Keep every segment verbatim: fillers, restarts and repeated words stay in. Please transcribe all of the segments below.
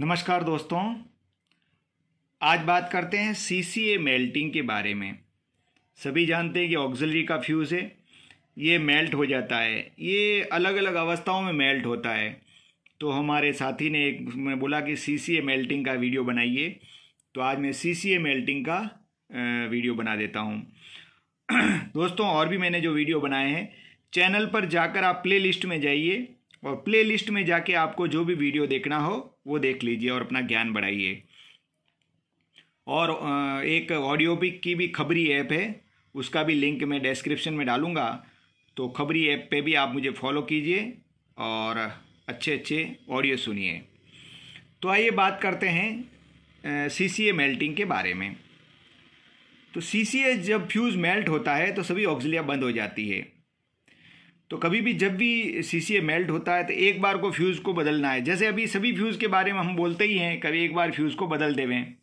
नमस्कार दोस्तों, आज बात करते हैं सीसीए मेल्टिंग के बारे में। सभी जानते हैं कि ऑक्सिलरी का फ्यूज़ है, ये मेल्ट हो जाता है। ये अलग अलग अवस्थाओं में मेल्ट होता है। तो हमारे साथी ने एक मैंने बोला कि सीसीए मेल्टिंग का वीडियो बनाइए, तो आज मैं सीसीए मेल्टिंग का वीडियो बना देता हूँ। दोस्तों, और भी मैंने जो वीडियो बनाए हैं, चैनल पर जाकर आप प्ले लिस्ट में जाइए और प्ले लिस्ट में जाके आपको जो भी वीडियो देखना हो वो देख लीजिए और अपना ज्ञान बढ़ाइए। और एक ऑडियो पिक की भी खबरी ऐप है, उसका भी लिंक मैं डिस्क्रिप्शन में डालूँगा। तो खबरी ऐप पे भी आप मुझे फॉलो कीजिए और अच्छे अच्छे ऑडियो सुनिए। तो आइए बात करते हैं सीसीए मेल्टिंग के बारे में। तो सीसीए जब फ्यूज़ मेल्ट होता है तो सभी ऑक्सिलिया बंद हो जाती है। तो कभी भी जब भी सीसीए मेल्ट होता है तो एक बार को फ्यूज़ को बदलना है। जैसे अभी सभी फ्यूज़ के बारे में हम बोलते ही हैं, कभी एक बार फ्यूज़ को बदल देवें,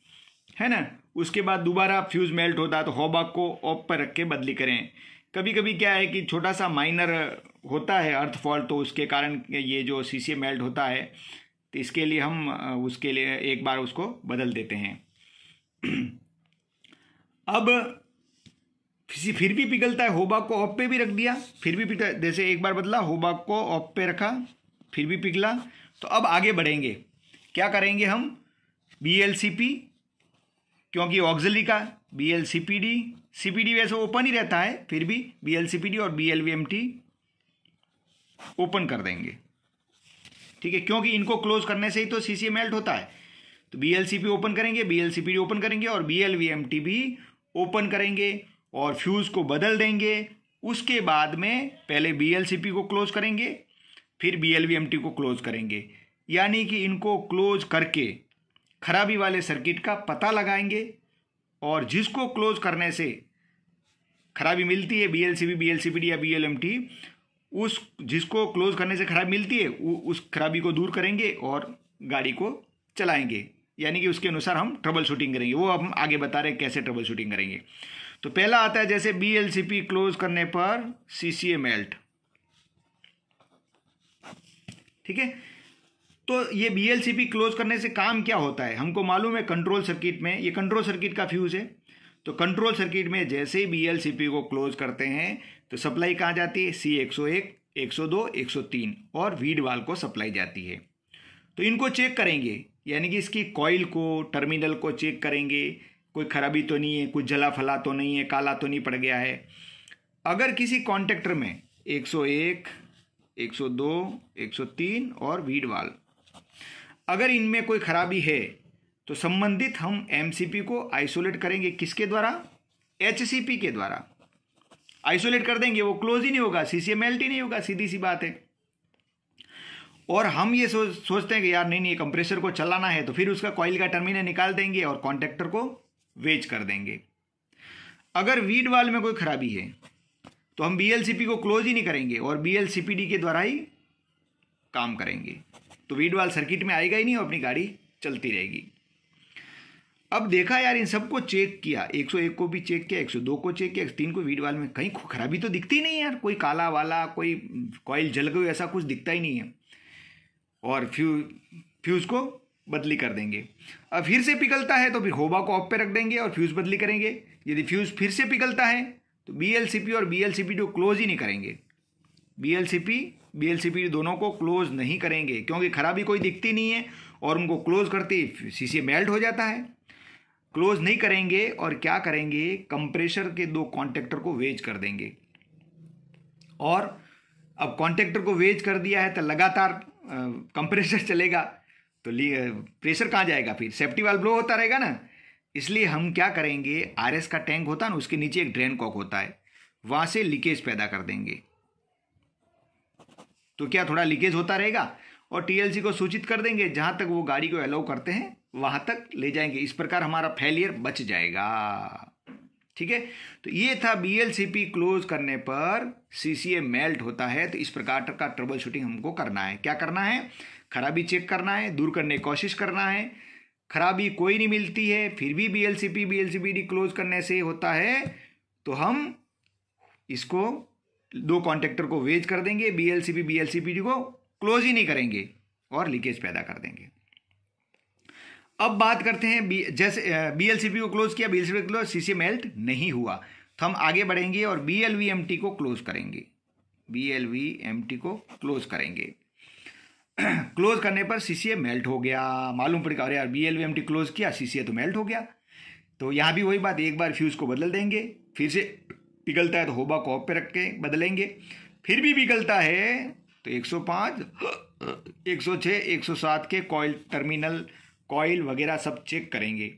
है ना। उसके बाद दोबारा फ्यूज़ मेल्ट होता है तो हॉबा को ऑफ पर रख के बदली करें। कभी कभी क्या है कि छोटा सा माइनर होता है अर्थ फॉल्ट, तो उसके कारण ये जो सीसीए मेल्ट होता है, तो इसके लिए हम उसके लिए एक बार उसको बदल देते हैं। अब फिर भी पिघलता है, होबा को ऑफ पे भी रख दिया, फिर भी पिघला। जैसे एक बार बदला, होबा को ऑफ पे रखा, फिर भी पिघला। तो अब आगे बढ़ेंगे, क्या करेंगे हम? बी एल सी पी, क्योंकि ऑक्सिलरी का B L C P D, C P D वैसे ओपन ही रहता है, फिर भी B L C P D और B L V M T open कर देंगे, ठीक है। क्योंकि इनको क्लोज करने से ही तो सीसीए मेल्ट होता है। तो B L C P open करेंगे, B L C P D open करेंगे और B L V M T भी ओपन करेंगे और फ्यूज़ को बदल देंगे। उसके बाद में पहले बी एल सी पी को क्लोज करेंगे, फिर B L V M T को क्लोज करेंगे। यानी कि इनको क्लोज करके खराबी वाले सर्किट का पता लगाएंगे, और जिसको क्लोज करने से खराबी मिलती है, B L C P, B L C P D या बी एल एम टी, उस जिसको क्लोज करने से खराबी मिलती है उस खराबी को दूर करेंगे और गाड़ी को चलाएंगे। यानी कि उसके अनुसार हम ट्रबल शूटिंग करेंगे। वो हम आगे बता रहे हैं कैसे ट्रबल शूटिंग करेंगे। तो पहला आता है जैसे B L C P close करने पर सीसीए मेल्ट, ठीक है। तो ये B L C P close करने से काम क्या होता है, हमको मालूम है। कंट्रोल सर्किट में, ये कंट्रोल सर्किट का फ्यूज है, तो कंट्रोल सर्किट में जैसे ही बी एल सी पी को क्लोज करते हैं तो सप्लाई कहाँ जाती है? सी एक सौ एक, एक सौ दो, एक सौ तीन और वीड वाल को सप्लाई जाती है। तो इनको चेक करेंगे, यानी कि इसकी कॉइल को, टर्मिनल को चेक करेंगे, कोई खराबी तो नहीं है, कुछ जला फला तो नहीं है, काला तो नहीं पड़ गया है। अगर किसी कॉन्टेक्टर में एक सौ एक, एक सौ दो, एक सौ तीन और वीड वाल, अगर इनमें कोई खराबी है तो संबंधित हम एम सी पी को आइसोलेट करेंगे। किसके द्वारा? एच सी पी के द्वारा आइसोलेट कर देंगे। वो क्लोज ही नहीं होगा, सीसीए मेल्ट ही नहीं होगा, सीधी सी बात है। और हम ये सोच सोचते हैं कि यार नहीं नहीं कंप्रेसर को चलाना है, तो फिर उसका कॉइल का टर्मिनल निकाल देंगे और कॉन्टेक्टर को वेज कर देंगे। अगर वीड वाल में कोई खराबी है तो हम बी एल सी पी को क्लोज ही नहीं करेंगे और B L C P D के द्वारा ही काम करेंगे। तो वीड वाल सर्किट में आएगा ही नहीं और अपनी गाड़ी चलती रहेगी। अब देखा यार, इन सबको चेक किया, एक सौ एक को भी चेक किया, एक सौ दो को चेक किया, एक सौ तीन को, वीड वाल में कहीं खराबी तो दिखती ही नहीं यार, कोई काला वाला, कोई कॉइल जल गई, ऐसा कुछ दिखता ही नहीं है। और फ्यूज फ्यूज़ को बदली कर देंगे। अब फिर से पिघलता है तो फिर होबा को ऑफ पे रख देंगे और फ्यूज़ बदली करेंगे। यदि फ्यूज़ फिर से पिघलता है तो बी एल सी पी और बी एल सी पी को क्लोज ही नहीं करेंगे। B L C P, B L C P दोनों को क्लोज नहीं करेंगे, क्योंकि खराबी कोई दिखती नहीं है और उनको क्लोज करते ही सीसीए मेल्ट हो जाता है। क्लोज नहीं करेंगे और क्या करेंगे, कंप्रेसर के दो कॉन्टेक्टर को वेज कर देंगे। और अब कॉन्टेक्टर को वेज कर दिया है तो लगातार कंप्रेसर uh, चलेगा, तो प्रेशर कहाँ जाएगा? फिर सेफ्टी वाल्व ब्लो होता रहेगा ना। इसलिए हम क्या करेंगे, आर एस का टैंक होता है ना, उसके नीचे एक ड्रेन कॉक होता है, वहाँ से लीकेज पैदा कर देंगे। तो क्या थोड़ा लीकेज होता रहेगा और टी एल सी को सूचित कर देंगे, जहाँ तक वो गाड़ी को अलाउ करते हैं वहाँ तक ले जाएंगे। इस प्रकार हमारा फेलियर बच जाएगा, ठीक है। तो ये था B L C P close करने पर सीसीए मेल्ट होता है। तो इस प्रकार का ट्रबल शूटिंग हमको करना है। क्या करना है? खराबी चेक करना है, दूर करने की कोशिश करना है। खराबी कोई नहीं मिलती है, फिर भी B L C P, B L C P D close करने से होता है, तो हम इसको दो कॉन्टेक्टर को वेज कर देंगे, B L C P, B L C P D को क्लोज ही नहीं करेंगे और लीकेज पैदा कर देंगे। अब बात करते हैं बी, जैसे बीएलसीपी को क्लोज किया, बीएलसीपी क्लोज, सीसी मेल्ट नहीं हुआ, तो हम आगे बढ़ेंगे और बीएलवीएमटी को क्लोज करेंगे, बीएलवीएमटी को क्लोज करेंगे। क्लोज करने पर सीसीए मेल्ट हो गया, मालूम पड़ेगा अरे यार बीएलवीएमटी क्लोज किया सीसीए तो मेल्ट हो गया। तो यहाँ भी वही बात, एक बार फ्यूज़ को बदल देंगे, फिर से पिघलता है तो होबा को ऑफ पे रख के बदलेंगे, फिर भी पिघलता है तो एक सौ पाँच, एक सौ छह, एक सौ सात के कॉइल टर्मिनल कॉइल वगैरह सब चेक करेंगे।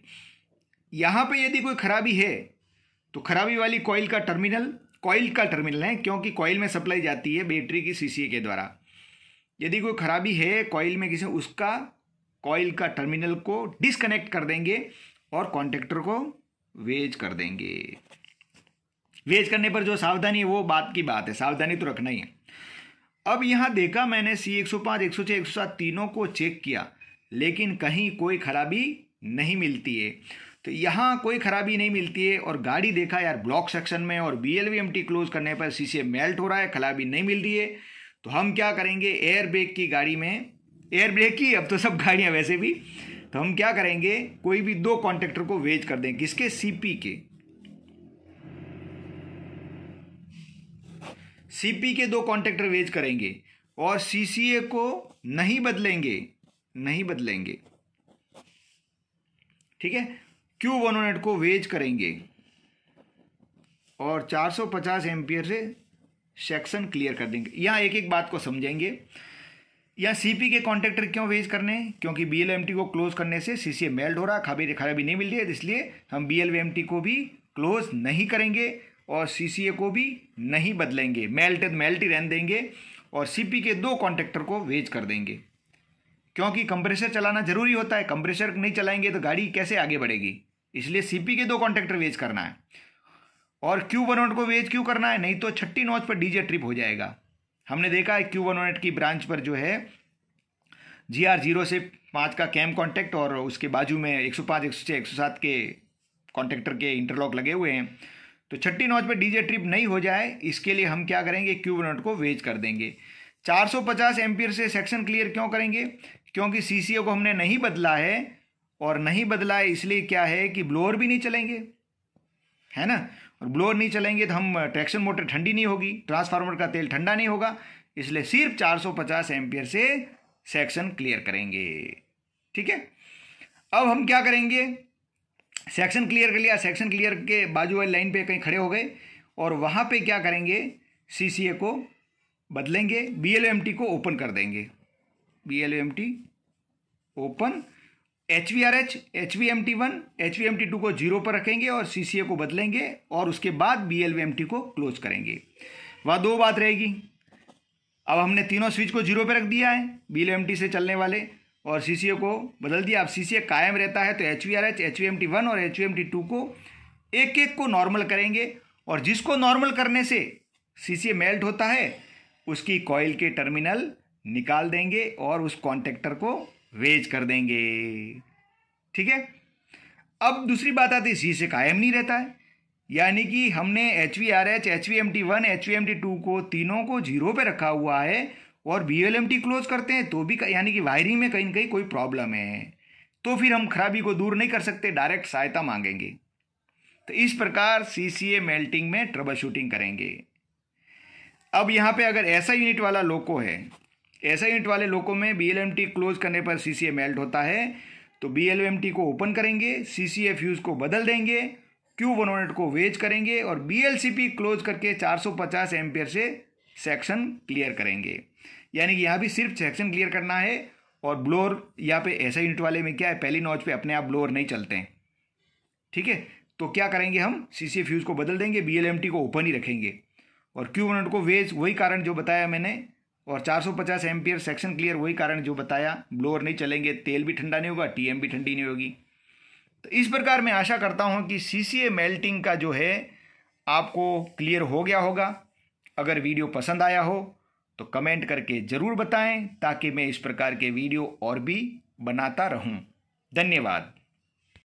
यहाँ पे यदि कोई खराबी है तो खराबी वाली कॉइल का टर्मिनल कॉइल का टर्मिनल है, क्योंकि कॉइल में सप्लाई जाती है बैटरी की सीसीए के द्वारा। यदि कोई खराबी है कॉइल में किसी, उसका कॉइल का टर्मिनल को डिसकनेक्ट कर देंगे और कॉन्टेक्टर को वेज कर देंगे। वेज करने पर जो सावधानी है वो बात की बात है, सावधानी तो रखना ही है। अब यहाँ देखा मैंने सी एक सौ पाँच, एक सौ छह, एक सौ सात तीनों को चेक किया, लेकिन कहीं कोई खराबी नहीं मिलती है, तो यहाँ कोई खराबी नहीं मिलती है। और गाड़ी देखा यार ब्लॉक सेक्शन में, और बीएलवीएमटी क्लोज करने पर सीसीए मेल्ट हो रहा है, खराबी नहीं मिल रही है, तो हम क्या करेंगे एयर ब्रेक की गाड़ी में, एयर ब्रेक की अब तो सब गाड़ियाँ वैसे भी, तो हम क्या करेंगे कोई भी दो कॉन्ट्रैक्टर को वेज कर देंगे, किसके सीपी के, सीपी के दो कॉन्ट्रैक्टर वेज करेंगे और सीसीए को नहीं बदलेंगे, नहीं बदलेंगे, ठीक है। क्यू वन ओ एट को वेज करेंगे और चार सौ पचास एम्पियर से सेक्शन क्लियर कर देंगे। यहाँ एक एक बात को समझेंगे। या सीपी के कॉन्ट्रैक्टर क्यों वेज करने, क्योंकि बीएलवीएमटी को क्लोज करने से सीसीए मेल्ट हो रहा, खराबी खराबी नहीं मिल रही है, इसलिए हम बीएलवीएमटी को भी क्लोज नहीं करेंगे और सीसीए को भी नहीं बदलेंगे, मेल्ट मेल्ट ही रहने देंगे और सीपी के दो कॉन्ट्रैक्टर को वेज कर देंगे, क्योंकि कंप्रेसर चलाना जरूरी होता है, कंप्रेसर नहीं चलाएंगे तो गाड़ी कैसे आगे बढ़ेगी, इसलिए सीपी के दो कॉन्ट्रैक्टर वेज करना है। और क्यू वन ओ एट को वेज क्यों करना है, नहीं तो छठी नॉच पर डीजे ट्रिप हो जाएगा। हमने देखा है क्यू वन ओ एट की ब्रांच पर जो है जी आर जीरो से पाँच का कैम कॉन्टैक्ट और उसके बाजू में एक सौ पाँच, एक सौ छह, एक सौ सात के कॉन्टैक्टर के इंटरलॉक लगे हुए हैं, तो छठी नॉच पर डीजे ट्रिप नहीं हो जाए इसके लिए हम क्या करेंगे क्यू वन ओ एट को वेज कर देंगे। चार सौ पचास एम्पियर से सेक्शन क्लियर क्यों करेंगे, क्योंकि सीसीए को हमने नहीं बदला है और नहीं बदला है इसलिए क्या है कि ब्लोअर भी नहीं चलेंगे, है ना, और ब्लोअर नहीं चलेंगे तो हम ट्रैक्शन मोटर ठंडी नहीं होगी, ट्रांसफार्मर का तेल ठंडा नहीं होगा, इसलिए सिर्फ चार सौ पचास एम्पियर से सेक्शन क्लियर करेंगे, ठीक है। अब हम क्या करेंगे, सेक्शन क्लियर कर लिया, सेक्शन क्लियर के बाजू वाली लाइन पे कहीं खड़े हो गए और वहाँ पे क्या करेंगे सीसीए को बदलेंगे, बीएलवीएमटी को ओपन कर देंगे, BLVMT open, HVRH, HVMT one, HVMT two को जीरो पर रखेंगे और सीसीए को बदलेंगे और उसके बाद बीएलवीएमटी को क्लोज करेंगे। वहाँ दो बात रहेगी, अब हमने तीनों स्विच को जीरो पर रख दिया है बीएलवीएमटी से चलने वाले और सीसीए को बदल दिया, अब सीसीए कायम रहता है तो एचवीआरएच, एचवीएमटी वन और एचवीएमटी टू को एक एक को नॉर्मल करेंगे और जिसको नॉर्मल करने से सीसीए मेल्ट होता है उसकी कॉइल के टर्मिनल निकाल देंगे और उस कॉन्टैक्टर को वेज कर देंगे, ठीक है। अब दूसरी बात आती है सीसीए कायम नहीं रहता है, यानी कि हमने एचवीआरएच, एचवीएमटी वन, एचवीएमटी टू को तीनों को जीरो पे रखा हुआ है और बीएलवीएमटी क्लोज करते हैं तो भी यानी कि वायरिंग में कहीं ना कहीं कोई प्रॉब्लम है, तो फिर हम खराबी को दूर नहीं कर सकते, डायरेक्ट सहायता मांगेंगे। तो इस प्रकार सीसीए मेल्टिंग में ट्रबल शूटिंग करेंगे। अब यहाँ पे अगर ऐसा यूनिट वाला लोको है, ऐसा यूनिट वाले लोको में बीएलवीएमटी क्लोज करने पर सीसीए मेल्ट होता है तो बीएलवीएमटी को ओपन करेंगे, सीसीए फ्यूज को बदल देंगे, क्यू वन ओ एट को वेज करेंगे और बीएलसीपी क्लोज करके चार सौ पचास एम्पियर से सेक्शन क्लियर करेंगे, यानी कि यहाँ भी सिर्फ सेक्शन क्लियर करना है। और ब्लोअर यहाँ पे ऐसा यूनिट वाले में क्या है, पहली नॉच पे अपने आप ब्लोअर नहीं चलते हैं, ठीक है, तो क्या करेंगे हम सीसीए फ्यूज को बदल देंगे, बीएलवीएमटी को ओपन ही रखेंगे और क्यू वन ओ एट को वेज, वही कारण जो बताया मैंने, और चार सौ पचास एम्पियर सेक्शन क्लियर, वही कारण जो बताया, ब्लोअर नहीं चलेंगे, तेल भी ठंडा नहीं होगा, टीएम भी ठंडी नहीं होगी। तो इस प्रकार मैं आशा करता हूं कि सीसीए मेल्टिंग का जो है आपको क्लियर हो गया होगा। अगर वीडियो पसंद आया हो तो कमेंट करके ज़रूर बताएं ताकि मैं इस प्रकार के वीडियो और भी बनाता रहूं। धन्यवाद।